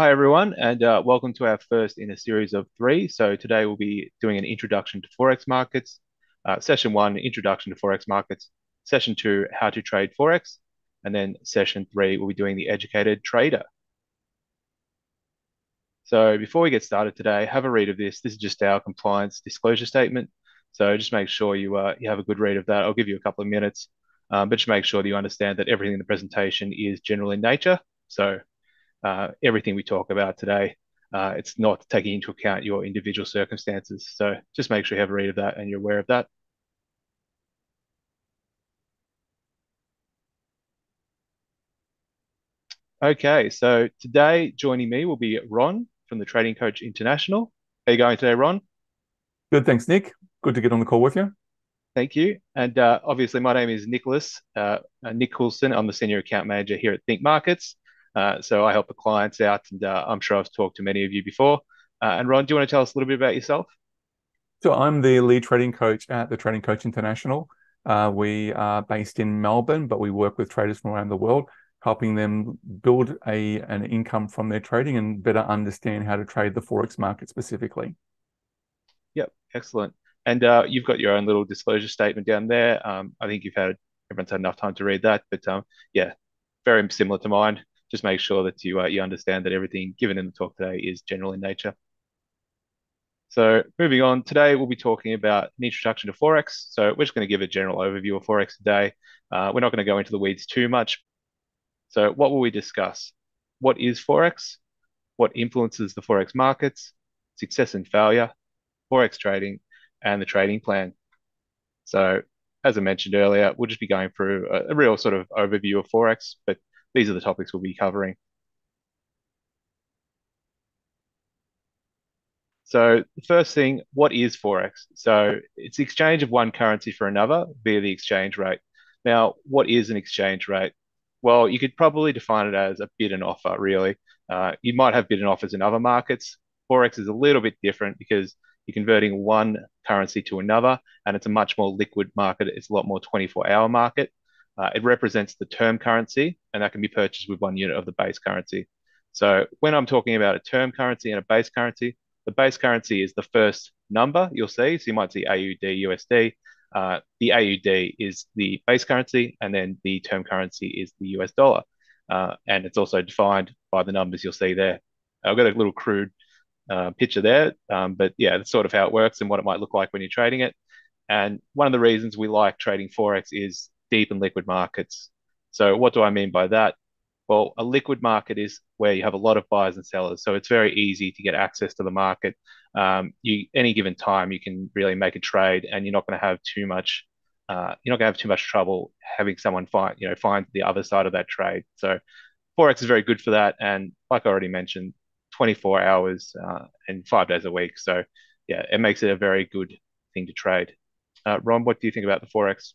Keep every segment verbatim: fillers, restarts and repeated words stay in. Hi, everyone, and uh, welcome to our first in a series of three. So today we'll be doing an introduction to Forex markets, uh, session one, introduction to Forex markets, session two, how to trade Forex, and then session three, we'll be doing the educated trader. So before we get started today, have a read of this. This is just our compliance disclosure statement. So just make sure you, uh, you have a good read of that. I'll give you a couple of minutes, um, but just make sure that you understand that everything in the presentation is general in nature. So Uh, everything we talk about today, uh, it's not taking into account your individual circumstances. So just make sure you have a read of that and you're aware of that. Okay, so today joining me will be Ron from the Trading Coach International. How are you going today, Ron? Good, thanks, Nick. Good to get on the call with you. Thank you. And uh, obviously my name is Nicholas, uh, Nick Coulson. I'm the Senior Account Manager here at Think Markets. Uh, so I help the clients out, and uh, I'm sure I've talked to many of you before. Uh, and Ron, do you want to tell us a little bit about yourself? So I'm the lead trading coach at the Trading Coach International. Uh, we are based in Melbourne, but we work with traders from around the world, helping them build a, an income from their trading and better understand how to trade the Forex market specifically. Yep, excellent. And uh, you've got your own little disclosure statement down there. Um, I think you've had everyone's had enough time to read that, but um, yeah, very similar to mine. Just make sure that you uh, you understand that everything given in the talk today is general in nature. So moving on, today we'll be talking about an introduction to Forex. So we're just going to give a general overview of Forex today. Uh, we're not going to go into the weeds too much. So what will we discuss? What is Forex? What influences the Forex markets? Success and failure, Forex trading, and the trading plan. So as I mentioned earlier, we'll just be going through a, a real sort of overview of Forex, but these are the topics we'll be covering. So the first thing, what is Forex? So it's the exchange of one currency for another via the exchange rate. Now, what is an exchange rate? Well, you could probably define it as a bid and offer, really. Uh, you might have bid and offers in other markets. Forex is a little bit different because you're converting one currency to another, and it's a much more liquid market. It's a lot more twenty-four hour market. Uh, it represents the term currency, and that can be purchased with one unit of the base currency. So when I'm talking about a term currency and a base currency, the base currency is the first number you'll see. So you might see A U D, U S D. Uh, the A U D is the base currency, and then the term currency is the U S dollar. Uh, and it's also defined by the numbers you'll see there. I've got a little crude uh, picture there, um, but yeah, that's sort of how it works and what it might look like when you're trading it. And one of the reasons we like trading Forex is deep and liquid markets. So what do I mean by that? Well, a liquid market is where you have a lot of buyers and sellers. So it's very easy to get access to the market. Um, you, any given time, you can really make a trade, and you're not going to have too much. Uh, you're not going to have too much trouble having someone find, you know, find the other side of that trade. So Forex is very good for that. And like I already mentioned, twenty-four hours uh, and five days a week. So yeah, it makes it a very good thing to trade. Uh, Ron, what do you think about the Forex?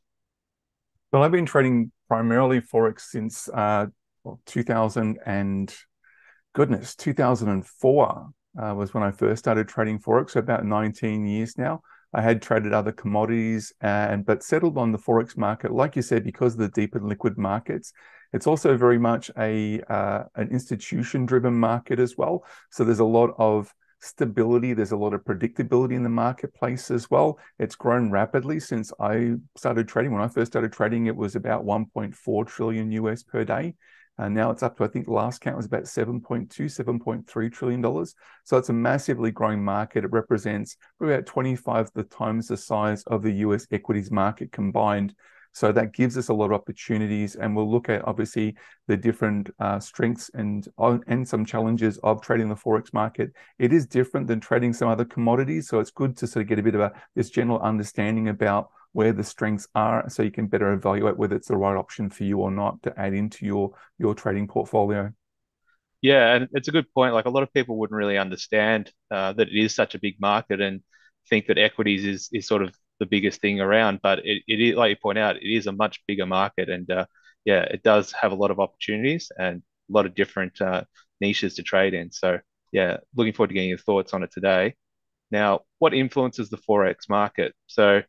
Well, I've been trading primarily Forex since uh, well, two thousand and goodness, two thousand four uh, was when I first started trading Forex. So about nineteen years now. I had traded other commodities, and but settled on the Forex market, like you said, because of the deep and liquid markets. It's also very much a uh, an institution-driven market as well. So there's a lot of stability. There's a lot of predictability in the marketplace as well. It's grown rapidly since I started trading. When I first started trading, it was about one point four trillion U S per day. And now it's up to, I think the last count was about seven point two, seven point three trillion dollars. So it's a massively growing market. It represents about twenty-five the times the size of the U S equities market combined. So that gives us a lot of opportunities, and we'll look at obviously the different uh, strengths and and some challenges of trading the Forex market. It is different than trading some other commodities, so it's good to sort of get a bit of a, this general understanding about where the strengths are, so you can better evaluate whether it's the right option for you or not to add into your your trading portfolio. Yeah, and it's a good point. Like, a lot of people wouldn't really understand uh, that it is such a big market and think that equities is is sort of the biggest thing around, but it, it is, like you point out, it is a much bigger market, and uh, yeah, it does have a lot of opportunities and a lot of different uh, niches to trade in. So yeah, looking forward to getting your thoughts on it today. Now, what influences the Forex market? So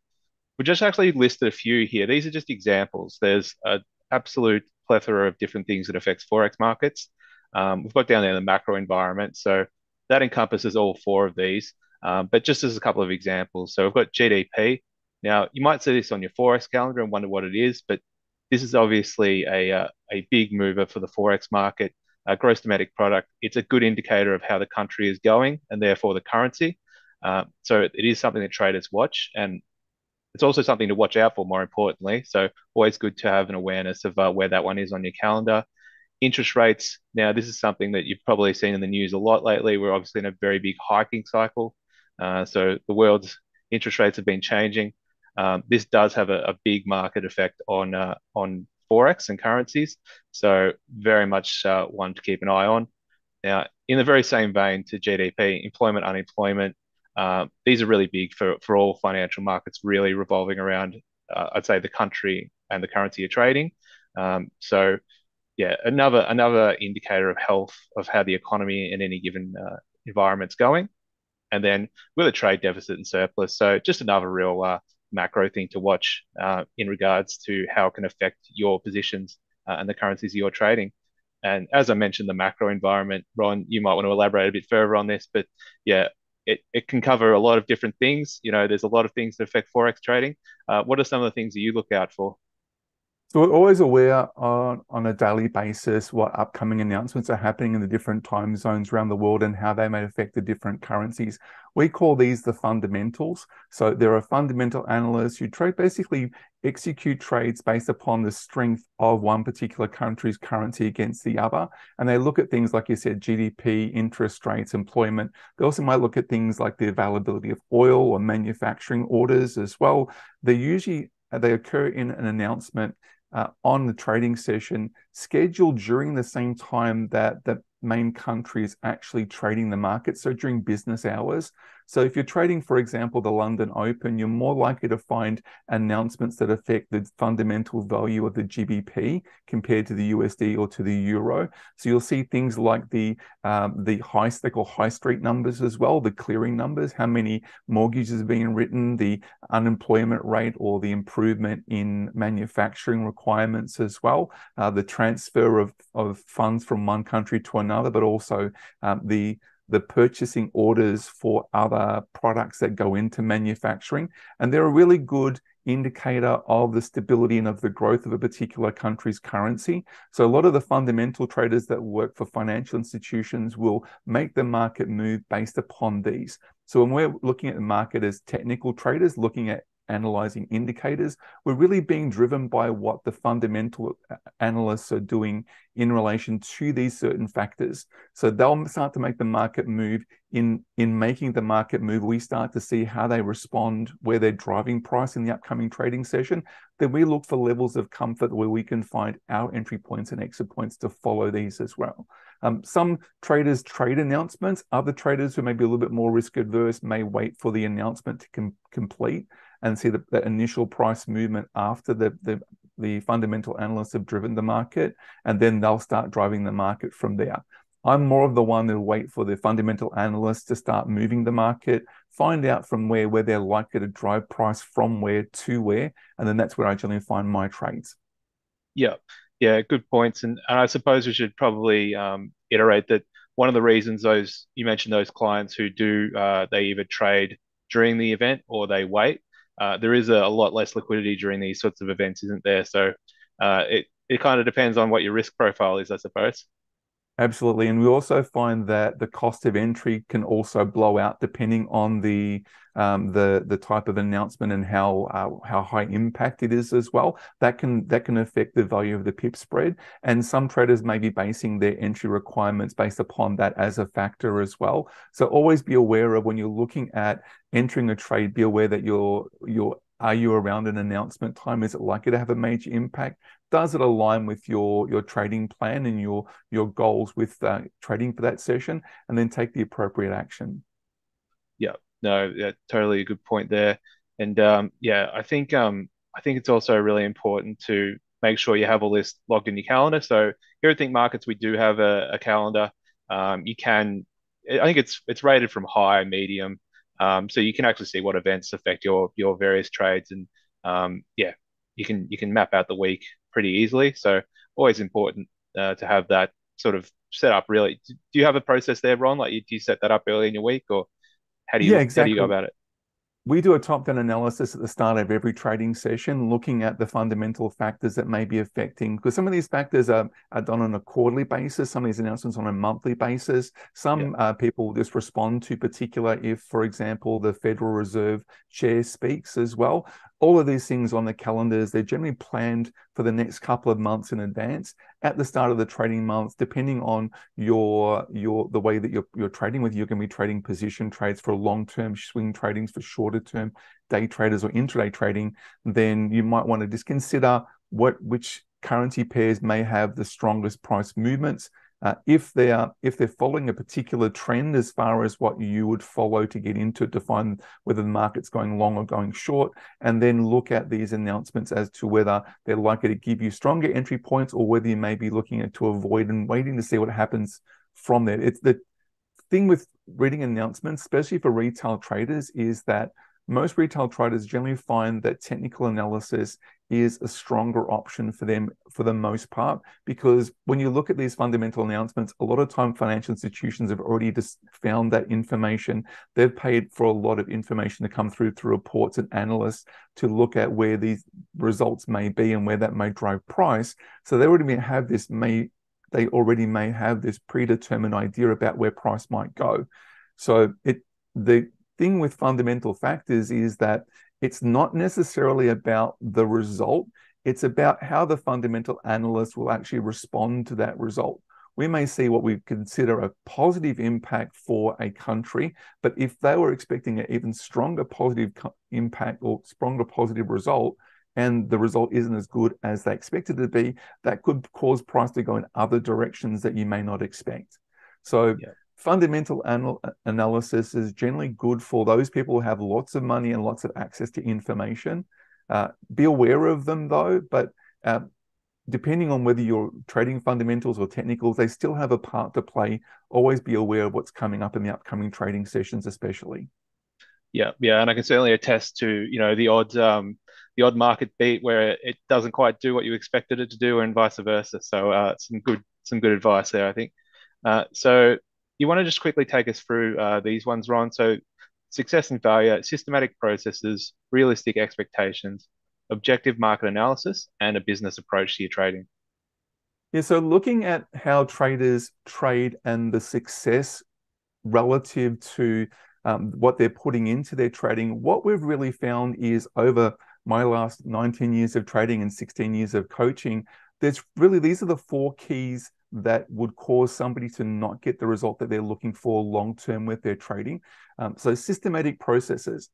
we just actually listed a few here. These are just examples. There's an absolute plethora of different things that affects Forex markets. Um, we've got down there the macro environment. So that encompasses all four of these, um, but just as a couple of examples. So we've got G D P. Now, you might see this on your Forex calendar and wonder what it is, but this is obviously a, uh, a big mover for the Forex market. Uh, gross domestic product, it's a good indicator of how the country is going and therefore the currency. Uh, so it is something that traders watch, and it's also something to watch out for, more importantly. So always good to have an awareness of uh, where that one is on your calendar. Interest rates. Now, this is something that you've probably seen in the news a lot lately. We're obviously in a very big hiking cycle. Uh, so the world's interest rates have been changing. Um, this does have a, a big market effect on uh, on Forex and currencies. So very much uh, one to keep an eye on. Now, in the very same vein to G D P, employment, unemployment, uh, these are really big for, for all financial markets, really revolving around, uh, I'd say, the country and the currency you're trading. Um, so yeah, another another indicator of health, of how the economy in any given uh, environment's going. And then with a trade deficit and surplus. So just another real uh, macro thing to watch uh, in regards to how it can affect your positions uh, and the currencies you're trading. And as I mentioned, the macro environment, Ron, you might want to elaborate a bit further on this, but yeah, it, it can cover a lot of different things. You know, there's a lot of things that affect Forex trading. Uh, what are some of the things that you look out for? So we're always aware on, on a daily basis what upcoming announcements are happening in the different time zones around the world and how they may affect the different currencies. We call these the fundamentals. So there are fundamental analysts who trade, basically execute trades based upon the strength of one particular country's currency against the other. And they look at things like you said, G D P, interest rates, employment. They also might look at things like the availability of oil or manufacturing orders as well. They usually they occur in an announcement Uh, on the trading session, scheduled during the same time that the main country is actually trading the market, so during business hours. So if you're trading, for example, the London Open, you're more likely to find announcements that affect the fundamental value of the G B P compared to the U S D or to the euro. So you'll see things like the um, the high, they call high street numbers as well, the clearing numbers, how many mortgages are being written, the unemployment rate or the improvement in manufacturing requirements as well, uh, the transfer of, of funds from one country to another, but also um, the the purchasing orders for other products that go into manufacturing. And they're a really good indicator of the stability and of the growth of a particular country's currency. So a lot of the fundamental traders that work for financial institutions will make the market move based upon these. So when we're looking at the market as technical traders, looking at analyzing indicators, we're really being driven by what the fundamental analysts are doing in relation to these certain factors. So they'll start to make the market move. In, in making the market move, we start to see how they respond, where they're driving price in the upcoming trading session. Then we look for levels of comfort where we can find our entry points and exit points to follow these as well. Um, some traders trade announcements. Other traders who may be a little bit more risk adverse may wait for the announcement to com complete and see the, the initial price movement after the, the, the fundamental analysts have driven the market, and then they'll start driving the market from there. I'm more of the one that'll wait for the fundamental analysts to start moving the market, find out from where, where they're likely to drive price from where to where, and then that's where I generally find my trades. Yeah, yeah, good points. And, and I suppose we should probably um, iterate that one of the reasons those, you mentioned those clients who do, uh, they either trade during the event or they wait. Uh, there is a, a lot less liquidity during these sorts of events, isn't there? So uh, it, it kind of depends on what your risk profile is, I suppose. Absolutely. And we also find that the cost of entry can also blow out depending on the um, the the type of announcement and how uh, how high impact it is as well. That can that can affect the value of the pip spread. And some traders may be basing their entry requirements based upon that as a factor as well. So always be aware of when you're looking at entering a trade, be aware that you're you're are you around an announcement time? Is it likely to have a major impact? Does it align with your, your trading plan and your, your goals with uh, trading for that session? And then take the appropriate action. Yeah, no, yeah, totally a good point there. And um, yeah, I think um, I think it's also really important to make sure you have all this logged in your calendar. So here at Think Markets, we do have a, a calendar. Um, you can, I think it's it's rated from high, medium. Um, so you can actually see what events affect your your various trades, and um, yeah, you can you can map out the week pretty easily. So always important uh, to have that sort of set up really. Do you have a process there, Ron? Like, do you set that up early in your week, or how do you, yeah, exactly. how do you go about it? We do a top-down analysis at the start of every trading session, looking at the fundamental factors that may be affecting, because some of these factors are, are done on a quarterly basis, some of these announcements on a monthly basis. Some yeah. uh, people just respond to particular if, for example, the Federal Reserve chair speaks as well. All of these things on the calendars, they're generally planned for the next couple of months in advance at the start of the trading month, depending on your your the way that you're, you're trading with. You can be trading position trades for long-term swing tradings, for shorter-term day traders or intraday trading. Then you might want to just consider what which currency pairs may have the strongest price movements. Uh, if they're if they're following a particular trend as far as what you would follow to get into to find whether the market's going long or going short, and then look at these announcements as to whether they're likely to give you stronger entry points or whether you may be looking at to avoid and waiting to see what happens from there. It's the thing with reading announcements, especially for retail traders, is that most retail traders generally find that technical analysis is a stronger option for them for the most part, because when you look at these fundamental announcements, a lot of time financial institutions have already just found that information. They've paid for a lot of information to come through through reports and analysts to look at where these results may be and where that may drive price. So they already have this may they already may have this predetermined idea about where price might go. So it the thing with fundamental factors is that it's not necessarily about the result. It's about how the fundamental analyst will actually respond to that result. We may see what we consider a positive impact for a country, but if they were expecting an even stronger positive impact or stronger positive result, and the result isn't as good as they expected it to be, that could cause price to go in other directions that you may not expect. So yeah. Fundamental anal- analysis is generally good for those people who have lots of money and lots of access to information. Uh, be aware of them, though, but uh, depending on whether you're trading fundamentals or technicals, they still have a part to play. Always be aware of what's coming up in the upcoming trading sessions, especially. Yeah, yeah, and I can certainly attest to, you know, the odd, um, the odd market beat where it doesn't quite do what you expected it to do, and vice versa. So uh, some good, some good advice there, I think. Uh, so. You want to just quickly take us through uh, these ones, Ron? So success and failure, systematic processes, realistic expectations, objective market analysis, and a business approach to your trading. Yeah, so looking at how traders trade and the success relative to um, what they're putting into their trading, what we've really found is over my last nineteen years of trading and sixteen years of coaching, there's really, these are the four keys that would cause somebody to not get the result that they're looking for long-term with their trading. Um, so systematic processes.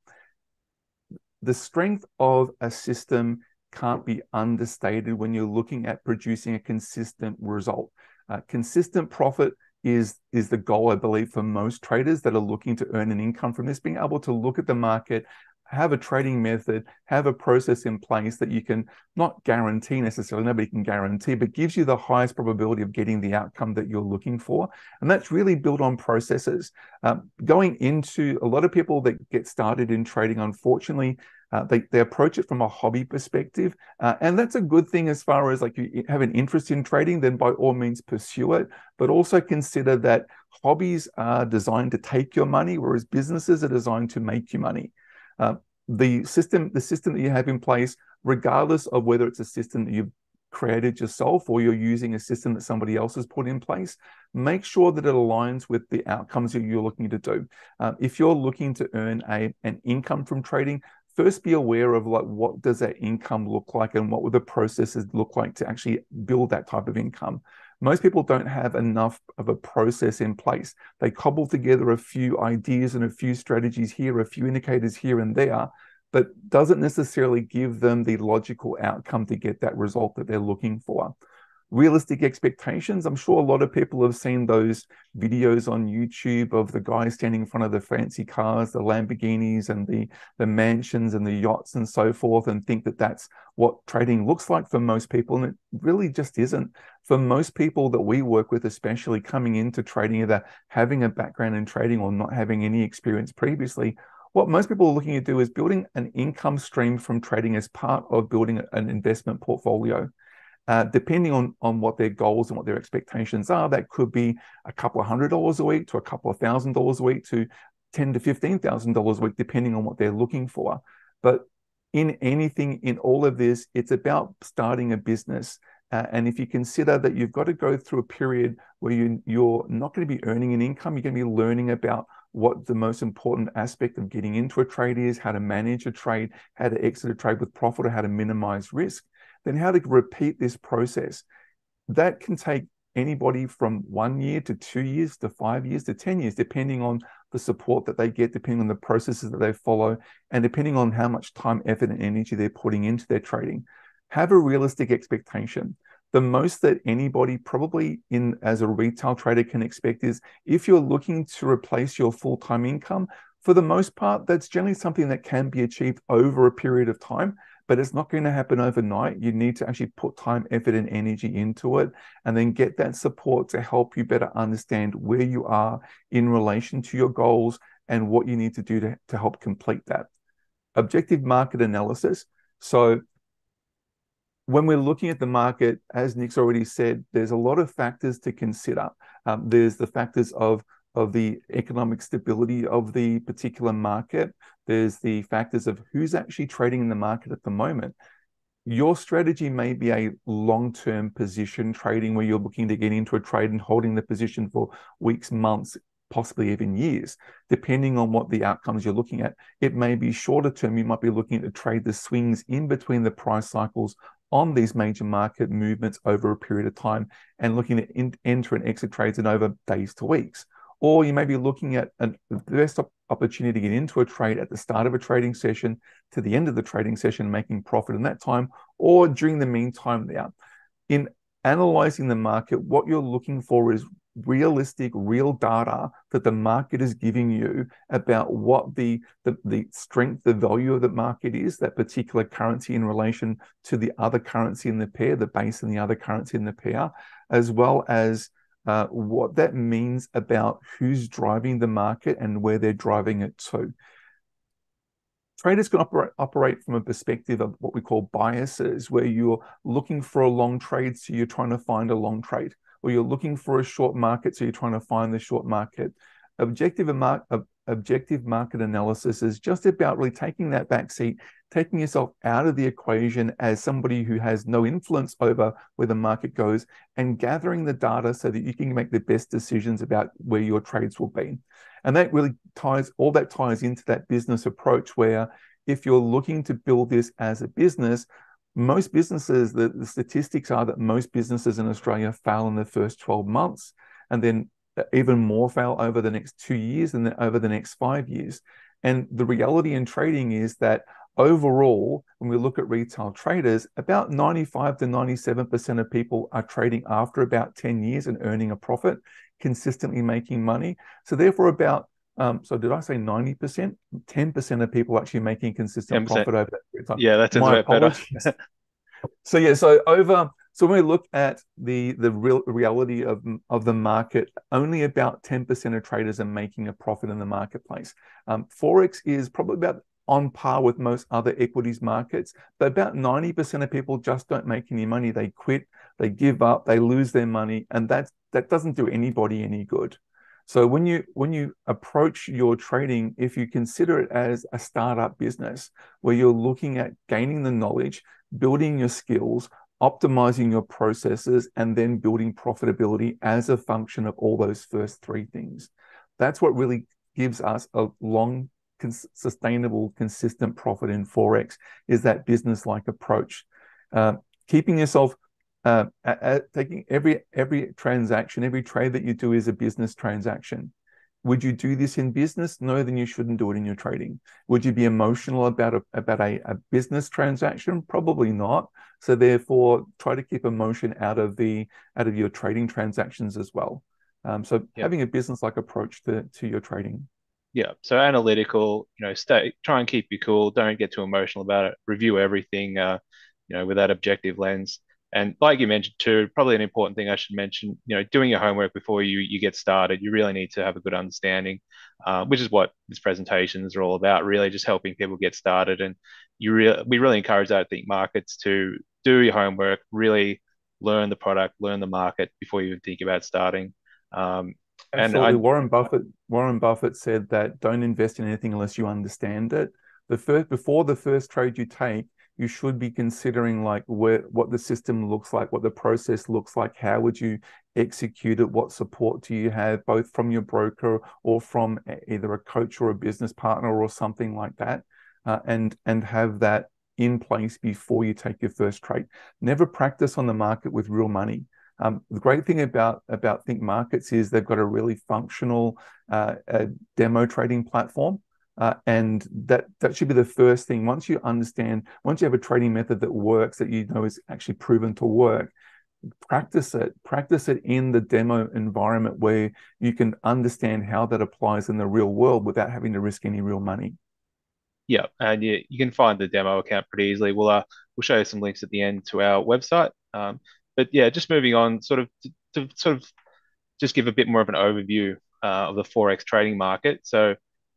The strength of a system can't be understated when you're looking at producing a consistent result. Uh, consistent profit is, is the goal, I believe, for most traders that are looking to earn an income from this, being able to look at the market, have a trading method, have a process in place that you can not guarantee necessarily, nobody can guarantee, but gives you the highest probability of getting the outcome that you're looking for. And that's really built on processes. Um, going into a lot of people that get started in trading, unfortunately, Uh, they, they approach it from a hobby perspective. Uh, and that's a good thing as far as like you have an interest in trading, then by all means pursue it. But also consider that hobbies are designed to take your money, whereas businesses are designed to make you money. Uh, the system, the system that you have in place, regardless of whether it's a system that you've created yourself or you're using a system that somebody else has put in place, make sure that it aligns with the outcomes that you're looking to do. Uh, if you're looking to earn a, an income from trading, first be aware of like what does that income look like and what would the processes look like to actually build that type of income. Most people don't have enough of a process in place. They cobble together a few ideas and a few strategies here, a few indicators here and there, but doesn't necessarily give them the logical outcome to get that result that they're looking for. Realistic expectations. I'm sure a lot of people have seen those videos on YouTube of the guys standing in front of the fancy cars, the Lamborghinis and the, the mansions and the yachts and so forth, and think that that's what trading looks like for most people. And it really just isn't. For most people that we work with, especially coming into trading, either having a background in trading or not having any experience previously, what most people are looking to do is building an income stream from trading as part of building an investment portfolio. Uh, depending on, on what their goals and what their expectations are, that could be a couple of hundred dollars a week to a couple of thousand dollars a week to ten to fifteen thousand dollars a week, depending on what they're looking for. But in anything, in all of this, it's about starting a business. Uh, and if you consider that you've got to go through a period where you, you're not going to be earning an income, you're going to be learning about what the most important aspect of getting into a trade is, how to manage a trade, how to exit a trade with profit, or how to minimize risk, then how to repeat this process. That can take anybody from one year to two years to five years to ten years, depending on the support that they get, depending on the processes that they follow, and depending on how much time, effort, and energy they're putting into their trading. Have a realistic expectation. The most that anybody probably in as a retail trader can expect is if you're looking to replace your full-time income, for the most part, that's generally something that can be achieved over a period of time, but it's not going to happen overnight. You need to actually put time, effort, and energy into it, and then get that support to help you better understand where you are in relation to your goals and what you need to do to, to help complete that. Objective market analysis. So when we're looking at the market, as Nick's already said, there's a lot of factors to consider. Um, there's the factors of of the economic stability of the particular market. There's the factors of who's actually trading in the market at the moment. Your strategy may be a long-term position trading where you're looking to get into a trade and holding the position for weeks, months, possibly even years, depending on what the outcomes you're looking at. It may be shorter term. You might be looking to trade the swings in between the price cycles on these major market movements over a period of time and looking to in, enter and exit trades in over days to weeks. Or you may be looking at an, the best op opportunity to get into a trade at the start of a trading session to the end of the trading session, making profit in that time, or during the meantime there. In analyzing the market, what you're looking for is realistic, real data that the market is giving you about what the, the, the strength, the value of the market is, that particular currency in relation to the other currency in the pair, the base and the other currency in the pair, as well as Uh, what that means about who's driving the market and where they're driving it to. Traders can operate, operate from a perspective of what we call biases, where you're looking for a long trade, so you're trying to find a long trade, or you're looking for a short market, so you're trying to find the short market. Objective, mar uh, objective market analysis is just about really taking that backseat, taking yourself out of the equation as somebody who has no influence over where the market goes, and gathering the data so that you can make the best decisions about where your trades will be. And that really ties, all that ties into that business approach, where if you're looking to build this as a business, most businesses, the, the statistics are that most businesses in Australia fail in the first twelve months, and then even more fail over the next two years and then over the next five years. And the reality in trading is that overall, when we look at retail traders, about ninety-five to ninety-seven percent of people are trading after about ten years and earning a profit, consistently making money. So therefore about, um, so did I say ninety percent? ten percent of people are actually making consistent ten percent. Profit over that time. Yeah, that sounds better. So yeah, so over... So when we look at the, the real reality of, of the market, only about ten percent of traders are making a profit in the marketplace. Um, Forex is probably about on par with most other equities markets, but about ninety percent of people just don't make any money. They quit, they give up, they lose their money, and that's, that doesn't do anybody any good. So when you when you approach your trading, if you consider it as a startup business, where you're looking at gaining the knowledge, building your skills, optimizing your processes, and then building profitability as a function of all those first three things. That's what really gives us a long, cons sustainable, consistent profit in Forex, is that business-like approach. Uh, keeping yourself, uh, at, at taking every, every transaction, every trade that you do is a business transaction. Would you do this in business? No, then you shouldn't do it in your trading. Would you be emotional about a, about a, a business transaction? Probably not. So therefore, try to keep emotion out of the out of your trading transactions as well. Um, so yep. Having a business-like approach to to your trading. Yeah. So analytical. You know, stay. Try and keep you cool. Don't get too emotional about it. Review everything. Uh, you know, with that objective lens. And like you mentioned too, probably an important thing I should mention, you know, doing your homework before you, you get started. You really need to have a good understanding, uh, which is what these presentations are all about, really just helping people get started. And you really, we really encourage that, I think, markets to do your homework, really learn the product, learn the market before you even think about starting. Um, Absolutely. And I, Warren Buffett, Warren Buffett said that don't invest in anything unless you understand it. The first, before the first trade you take, you should be considering like where, what the system looks like, what the process looks like, how would you execute it, what support do you have, both from your broker or from either a coach or a business partner or something like that, uh, and, and have that in place before you take your first trade. Never practice on the market with real money. Um, the great thing about, about Think Markets is they've got a really functional uh, uh, demo trading platform. Uh, and that, that should be the first thing. Once you understand, once you have a trading method that works, that you know is actually proven to work, practice it. Practice it in the demo environment where you can understand how that applies in the real world without having to risk any real money. Yeah, and you, you can find the demo account pretty easily. We'll, uh, we'll show you some links at the end to our website. Um, but yeah, just moving on, sort of to, to sort of just give a bit more of an overview uh, of the Forex trading market. So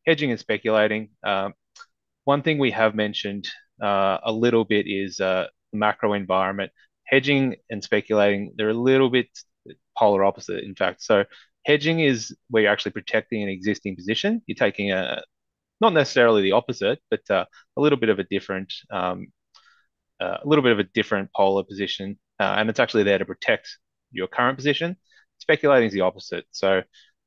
hedging and speculating. Um, one thing we have mentioned uh, a little bit is uh, the macro environment. Hedging and speculating, they're a little bit polar opposite, in fact. So hedging is where you're actually protecting an existing position. You're taking a, not necessarily the opposite, but uh, a little bit of a different, um, uh, a little bit of a different polar position. Uh, and it's actually there to protect your current position. Speculating is the opposite. So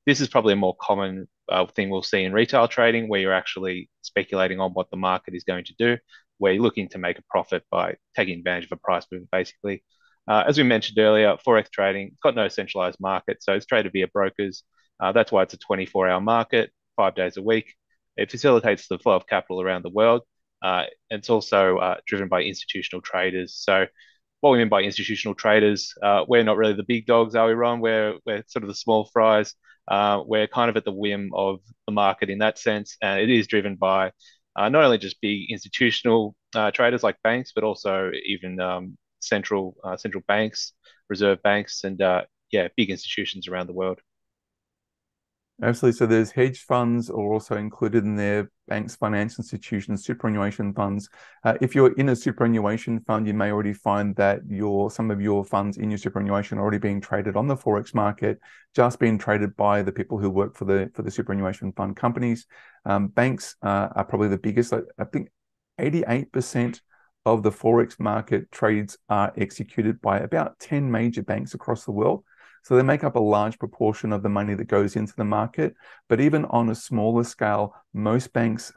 this is probably a more common uh, thing we'll see in retail trading, where you're actually speculating on what the market is going to do, where you're looking to make a profit by taking advantage of a price move, basically. Uh, as we mentioned earlier, Forex trading, it's got no centralized market, so it's traded via brokers. Uh, that's why it's a twenty-four hour market, five days a week. It facilitates the flow of capital around the world. Uh, it's also uh, driven by institutional traders. So what we mean by institutional traders, uh, we're not really the big dogs, are we, Ron? We're, we're sort of the small fries. Uh, we're kind of at the whim of the market in that sense. And it is driven by uh, not only just big institutional uh, traders like banks, but also even um, central uh, central banks, reserve banks, and uh, yeah, big institutions around the world. Absolutely. So there's hedge funds are also included in there, banks, financial institutions, superannuation funds. Uh, if you're in a superannuation fund, you may already find that your some of your funds in your superannuation are already being traded on the Forex market, just being traded by the people who work for the for the superannuation fund companies. Um, banks uh, are probably the biggest. I, I think eighty-eight percent of the Forex market trades are executed by about ten major banks across the world. So they make up a large proportion of the money that goes into the market. But even on a smaller scale, most banks,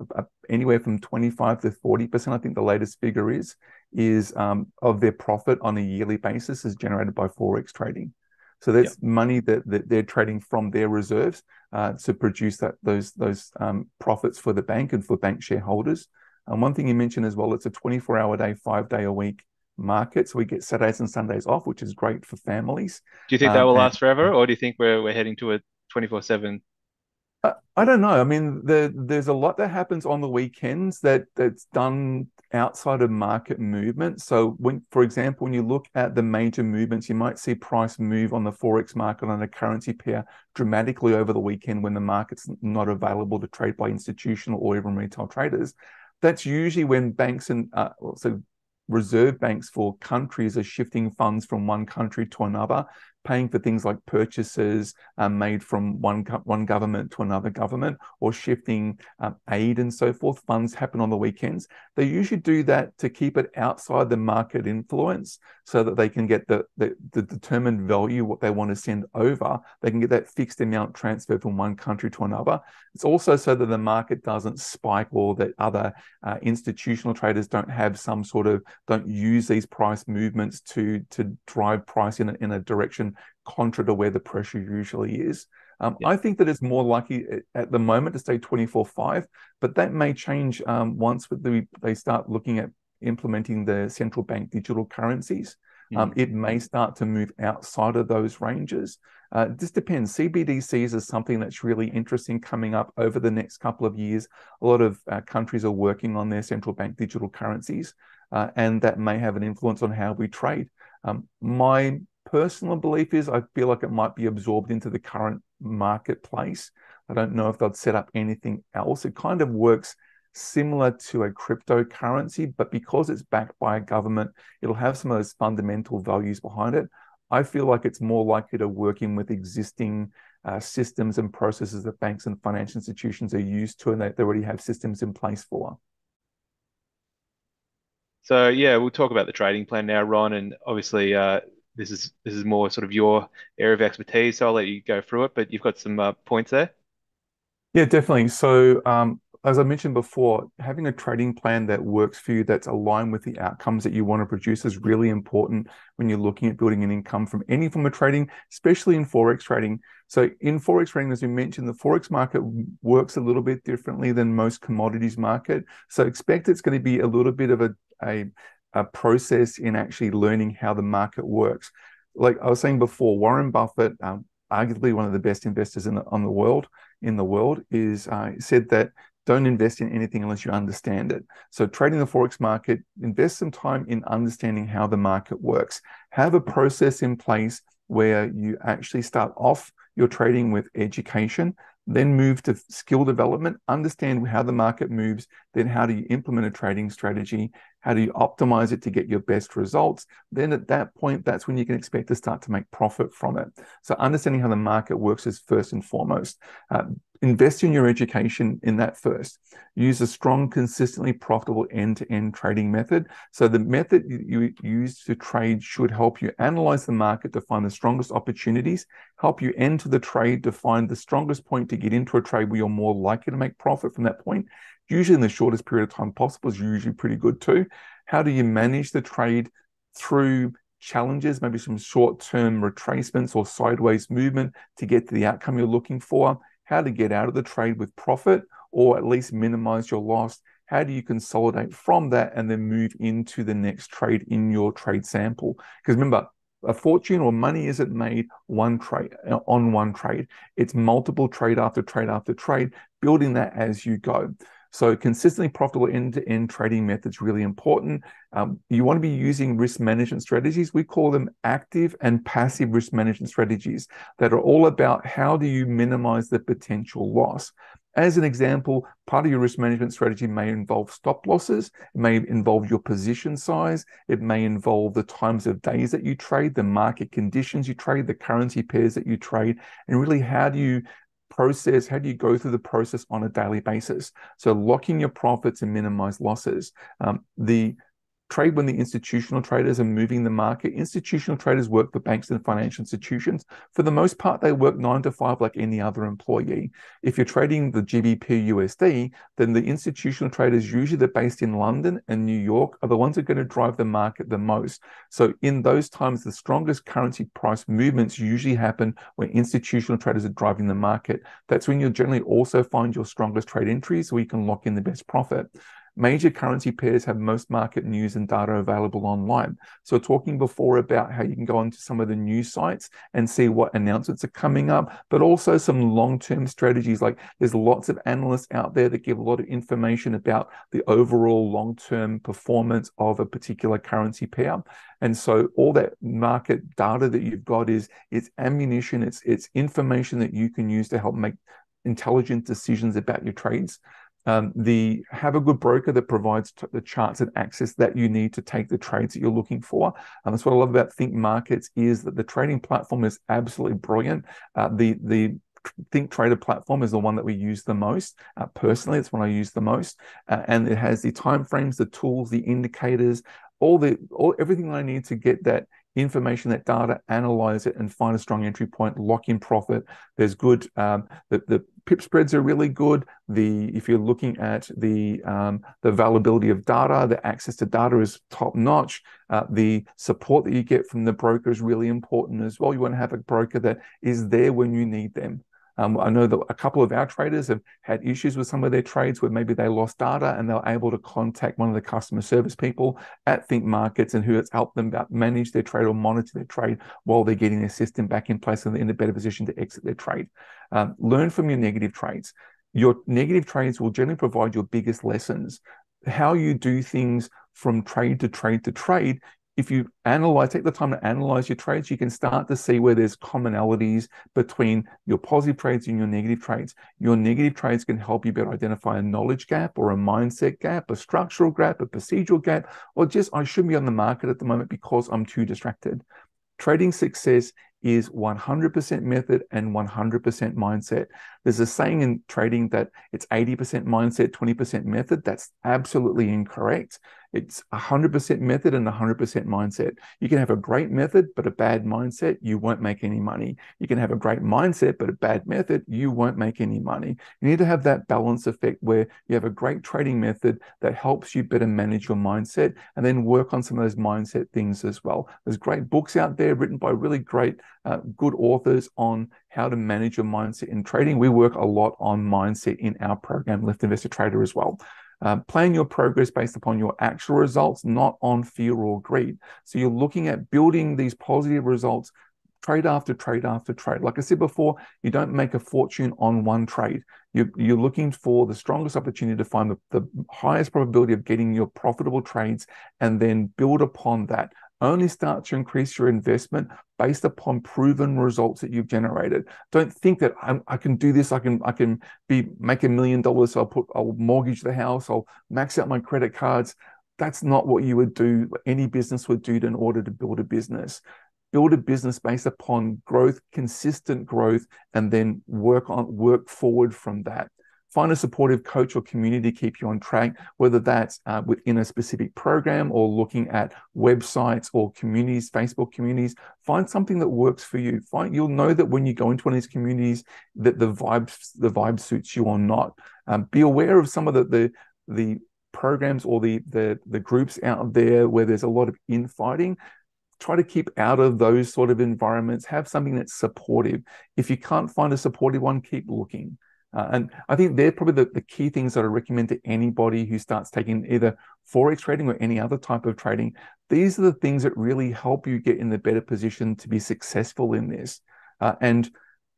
anywhere from twenty-five to forty percent, I think the latest figure is, is um, of their profit on a yearly basis is generated by Forex trading. So that's yep. money that, that they're trading from their reserves uh, to produce that those, those um, profits for the bank and for bank shareholders. And one thing you mentioned as well, it's a twenty-four hour day, five day a week market, so we get Saturdays and Sundays off, which is great for families. Do you think that will um, last forever, or do you think we're we're heading to a twenty-four seven? I, I don't know. I mean, the, there's a lot that happens on the weekends that that's done outside of market movement. So when, for example, when you look at the major movements, you might see price move on the Forex market on a currency pair dramatically over the weekend when the market's not available to trade by institutional or even retail traders. That's usually when banks and uh, so reserve banks for countries are shifting funds from one country to another, paying for things like purchases uh, made from one, one government to another government, or shifting um, aid and so forth. Funds happen on the weekends. They usually do that to keep it outside the market influence so that they can get the, the, the determined value, what they want to send over. They can get that fixed amount transferred from one country to another. It's also so that the market doesn't spike, or that other uh, institutional traders don't have some sort of, don't use these price movements to, to drive price in a, in a direction contra to where the pressure usually is. Um, yeah. I think that it's more likely at the moment to stay twenty-four five, but that may change um, once the, they start looking at implementing the central bank digital currencies. Mm-hmm. um, it may start to move outside of those ranges. Uh, this depends. C B D Cs is something that's really interesting coming up over the next couple of years. A lot of uh, countries are working on their central bank digital currencies, uh, and that may have an influence on how we trade. Um, my personal belief is I feel like it might be absorbed into the current marketplace. I don't know if they'd set up anything else. It kind of works similar to a cryptocurrency, but because it's backed by a government, it'll have some of those fundamental values behind it. I feel like it's more likely to work in with existing uh, systems and processes that banks and financial institutions are used to, and they, they already have systems in place for. So yeah, we'll talk about the trading plan now, Ron, and obviously uh, this is this is more sort of your area of expertise, so I'll let you go through it, but you've got some uh, points there. Yeah, definitely. So um, as I mentioned before, having a trading plan that works for you, that's aligned with the outcomes that you want to produce, is really important when you're looking at building an income from any form of trading, especially in Forex trading. So in Forex trading, as we mentioned, the Forex market works a little bit differently than most commodities market. So expect it's going to be a little bit of a, a, a process in actually learning how the market works. Like I was saying before, Warren Buffett, um, arguably one of the best investors in the, on the world, in the world, is uh, said that don't invest in anything unless you understand it. So trading the Forex market, invest some time in understanding how the market works. Have a process in place where you actually start off your trading with education, then move to skill development, understand how the market moves, then how do you implement a trading strategy, how do you optimize it to get your best results. Then at that point, that's when you can expect to start to make profit from it. So understanding how the market works is first and foremost. Uh, invest in your education in that first. Use a strong, consistently profitable end-to-end trading method. So the method you use to trade should help you analyze the market to find the strongest opportunities, help you enter the trade to find the strongest point to get into a trade where you're more likely to make profit from that point. Usually in the shortest period of time possible is usually pretty good too. How do you manage the trade through challenges, maybe some short-term retracements or sideways movement to get to the outcome you're looking for? How to get out of the trade with profit, or at least minimize your loss. How do you consolidate from that and then move into the next trade in your trade sample? Because remember, a fortune or money isn't made one trade on one trade. It's multiple trade after trade after trade, building that as you go. So consistently profitable end-to-end trading methods is really important. Um, you want to be using risk management strategies. We call them active and passive risk management strategies that are all about how do you minimize the potential loss. As an example, part of your risk management strategy may involve stop losses, it may involve your position size, it may involve the times of days that you trade, the market conditions you trade, the currency pairs that you trade, and really how do you process, how do you go through the process on a daily basis? So locking your profits and minimize losses. Um, the trade when the institutional traders are moving the market, institutional traders work for banks and financial institutions. For the most part, they work nine to five like any other employee. If you're trading the G B P U S D, then the institutional traders, usually they're based in London and New York, are the ones that are going to drive the market the most. So in those times, the strongest currency price movements usually happen when institutional traders are driving the market. That's when you'll generally also find your strongest trade entries where you can lock in the best profit. Major currency pairs have most market news and data available online. So talking before about how you can go onto some of the news sites and see what announcements are coming up, but also some long-term strategies. Like there's lots of analysts out there that give a lot of information about the overall long-term performance of a particular currency pair. And so all that market data that you've got is it's ammunition, it's, it's information that you can use to help make intelligent decisions about your trades. Um, the have a good broker that provides t the charts and access that you need to take the trades that you're looking for. And that's what I love about Think Markets, is that the trading platform is absolutely brilliant. Uh, the the Think Trader platform is the one that we use the most. Uh, personally, it's one I use the most, uh, and it has the timeframes, the tools, the indicators, all the all everything I need to get that information, that data, analyze it, and find a strong entry point, lock in profit. There's good, um, the, the pip spreads are really good. The if you're looking at the um, the availability of data, the access to data is top notch. Uh, the support that you get from the broker is really important as well. You want to have a broker that is there when you need them. Um, I know that a couple of our traders have had issues with some of their trades where maybe they lost data and they were able to contact one of the customer service people at Think Markets, and who has helped them manage their trade or monitor their trade while they're getting their system back in place and they're in a better position to exit their trade. Um, learn from your negative trades. Your negative trades will generally provide your biggest lessons. How you do things from trade to trade to trade if you analyze, take the time to analyze your trades, you can start to see where there's commonalities between your positive trades and your negative trades. Your negative trades can help you better identify a knowledge gap or a mindset gap, a structural gap, a procedural gap, or just I shouldn't be on the market at the moment because I'm too distracted. Trading success is one hundred percent method and one hundred percent mindset. There's a saying in trading that it's eighty percent mindset, twenty percent method. That's absolutely incorrect. It's one hundred percent method and one hundred percent mindset. You can have a great method, but a bad mindset, you won't make any money. You can have a great mindset, but a bad method, you won't make any money. You need to have that balance effect where you have a great trading method that helps you better manage your mindset and then work on some of those mindset things as well. There's great books out there written by really great, uh, good authors on how to manage your mindset in trading. We work a lot on mindset in our program, Live Investor Trader, as well. Uh, plan your progress based upon your actual results, not on fear or greed. So you're looking at building these positive results, trade after trade after trade. Like I said before, you don't make a fortune on one trade. You're, you're looking for the strongest opportunity to find the, the highest probability of getting your profitable trades and then build upon that. Only start to increase your investment based upon proven results that you've generated. Don't think that I'm, I can do this. I can I can be make a million dollars. I'll put I'll mortgage the house. I'll max out my credit cards. That's not what you would do. What any business would do in order to build a business. Build a business based upon growth, consistent growth, and then work on work forward from that. Find a supportive coach or community to keep you on track, whether that's uh, within a specific program or looking at websites or communities, Facebook communities. Find something that works for you. Find, you'll know that when you go into one of these communities that the vibe, the vibe suits you or not. Um, be aware of some of the the, the programs or the, the, the groups out there where there's a lot of infighting. Try to keep out of those sort of environments. Have something that's supportive. If you can't find a supportive one, keep looking. Uh, and I think they're probably the, the key things that I recommend to anybody who starts taking either Forex trading or any other type of trading. These are the things that really help you get in the better position to be successful in this. Uh, and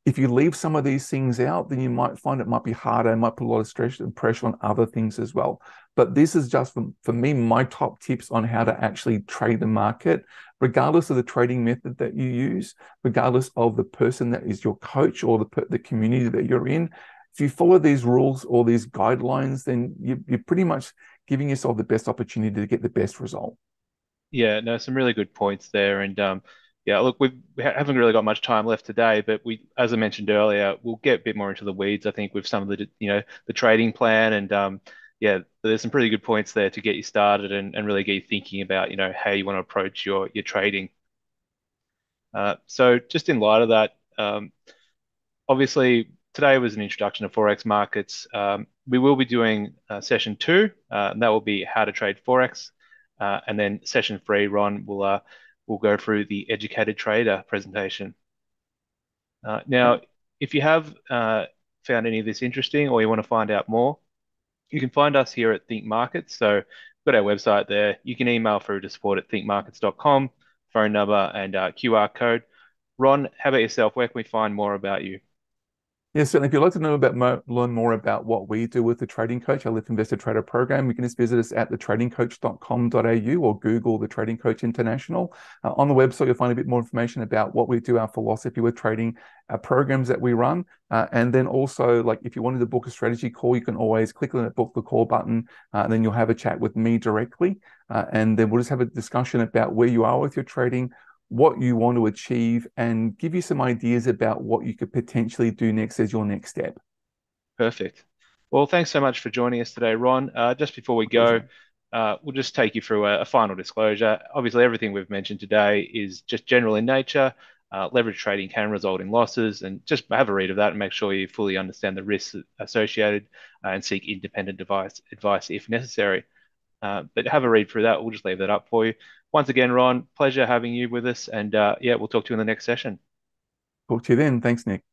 if you leave some of these things out, then you might find it might be harder. It might put a lot of stress and pressure on other things as well. But this is just, for, for me, my top tips on how to actually trade the market, regardless of the trading method that you use, regardless of the person that is your coach or the, the community that you're in. If you follow these rules or these guidelines, then you, you're pretty much giving yourself the best opportunity to get the best result. Yeah, no, some really good points there. And um, yeah, look, we've, we haven't really got much time left today, but we, as I mentioned earlier, we'll get a bit more into the weeds, I think, with some of the, you know, the trading plan. And um, yeah, there's some pretty good points there to get you started and, and really get you thinking about, you know, how you want to approach your, your trading. Uh, so just in light of that, um, obviously, today was an introduction to Forex markets. Um, we will be doing uh, session two, uh, and that will be how to trade Forex. Uh, and then session three, Ron, will uh, will go through the educated trader presentation. Uh, now, if you have uh, found any of this interesting or you want to find out more, you can find us here at Think Markets. So we've got our website there. You can email through to support at think markets dot com, phone number and uh, Q R code. Ron, how about yourself? Where can we find more about you? Yes, yeah, certainly. If you'd like to know about more, learn more about what we do with the Trading Coach, our Live Investor Trader program, you can just visit us at the trading coach dot com dot a u or Google the Trading Coach International. Uh, on the website, you'll find a bit more information about what we do, our philosophy with trading, our programs that we run. Uh, and then also, like, if you wanted to book a strategy call, you can always click on the book the call button, uh, and then you'll have a chat with me directly. Uh, and then we'll just have a discussion about where you are with your trading, what you want to achieve, and give you some ideas about what you could potentially do next as your next step. Perfect. Well, thanks so much for joining us today, Ron. Uh, just before we go, uh, we'll just take you through a, a final disclosure. Obviously, everything we've mentioned today is just general in nature. Uh, leverage trading can result in losses, and just have a read of that and make sure you fully understand the risks associated uh, and seek independent advice, advice if necessary. Uh, but have a read through that. We'll just leave that up for you. Once again, Ron, pleasure having you with us. And uh, yeah, we'll talk to you in the next session. Talk to you then. Thanks, Nick.